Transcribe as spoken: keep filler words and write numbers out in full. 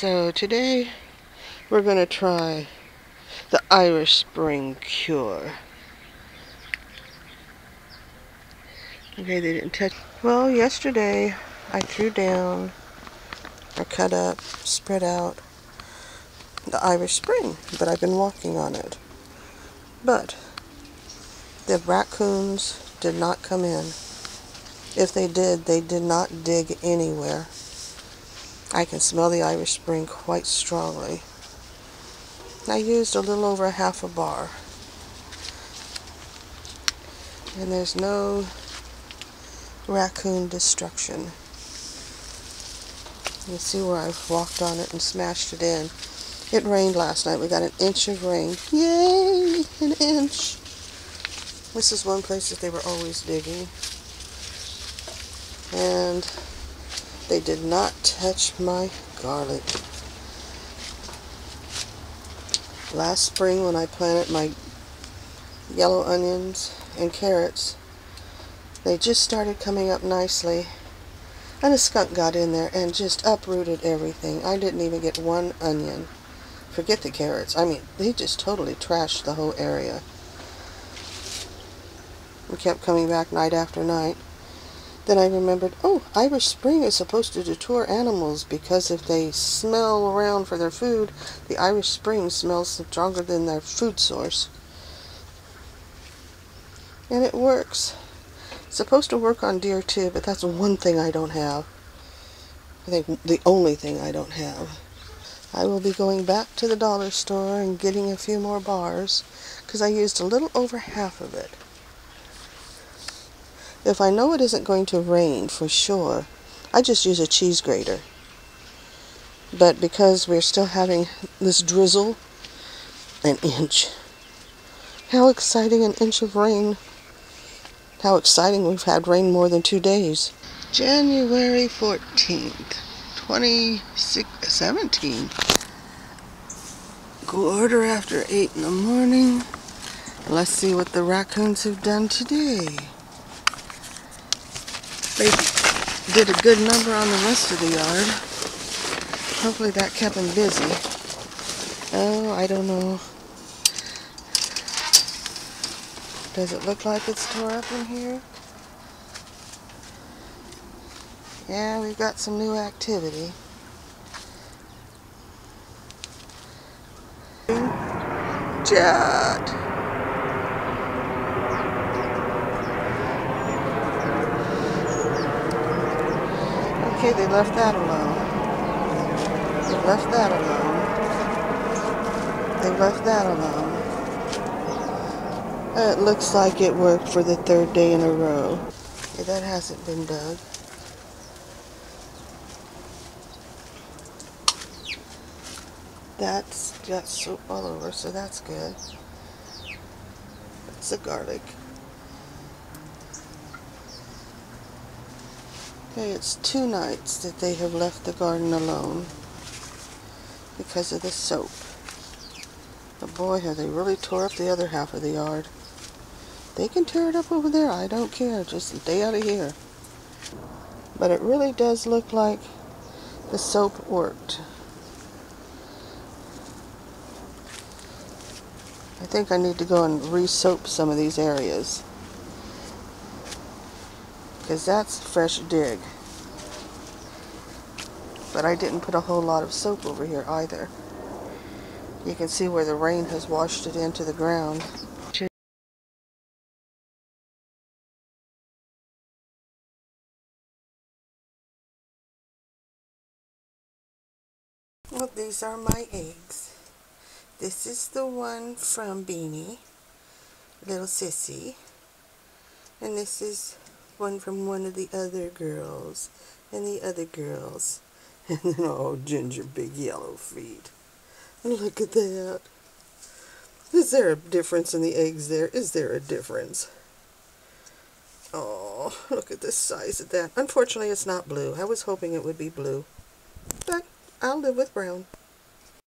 So today we're going to try the Irish Spring Cure. Okay, they didn't touch. Well, yesterday I threw down or cut up, spread out the Irish Spring, but I've been walking on it. But the raccoons did not come in. If they did, they did not dig anywhere. I can smell the Irish Spring quite strongly. I used a little over half a bar. And there's no raccoon destruction. You can see where I've walked on it and smashed it in. It rained last night. We got an inch of rain. Yay! An inch! This is one place that they were always digging. And they did not touch my garlic. Last spring when I planted my yellow onions and carrots, they just started coming up nicely. And a skunk got in there and just uprooted everything. I didn't even get one onion. Forget the carrots. I mean, they just totally trashed the whole area. We kept coming back night after night. Then I remembered, oh, Irish Spring is supposed to deter animals because if they smell around for their food, the Irish Spring smells stronger than their food source. And it works. It's supposed to work on deer too, but that's one thing I don't have. I think the only thing I don't have. I will be going back to the dollar store and getting a few more bars because I used a little over half of it. If I know it isn't going to rain for sure, I just use a cheese grater. But because we're still having this drizzle, an inch. How exciting, an inch of rain. How exciting, we've had rain more than two days. January fourteenth, twenty seventeen. Quarter after eight in the morning. Let's see what the raccoons have done today. They did a good number on the rest of the yard. Hopefully that kept them busy. Oh, I don't know. Does it look like it's tore up in here? Yeah, we've got some new activity. Judd! Okay, they left that alone. They left that alone. They left that alone. Uh, it looks like it worked for the third day in a row. Okay, that hasn't been dug. That's got soap all over, so that's good. That's the garlic. Okay, it's two nights that they have left the garden alone because of the soap. But boy, have they really tore up the other half of the yard. They can tear it up over there. I don't care. Just stay out of here. But it really does look like the soap worked. I think I need to go and re-soap some of these areas. Because that's a fresh dig. But I didn't put a whole lot of soap over here either. You can see where the rain has washed it into the ground. Well, these are my eggs. This is the one from Beanie, Little Sissy. And this is one from one of the other girls, and the other girls, and then oh, Ginger big yellow feet. Look at that. Is there a difference in the eggs there? Is there a difference? Oh, look at the size of that. Unfortunately, it's not blue. I was hoping it would be blue, but I'll live with brown.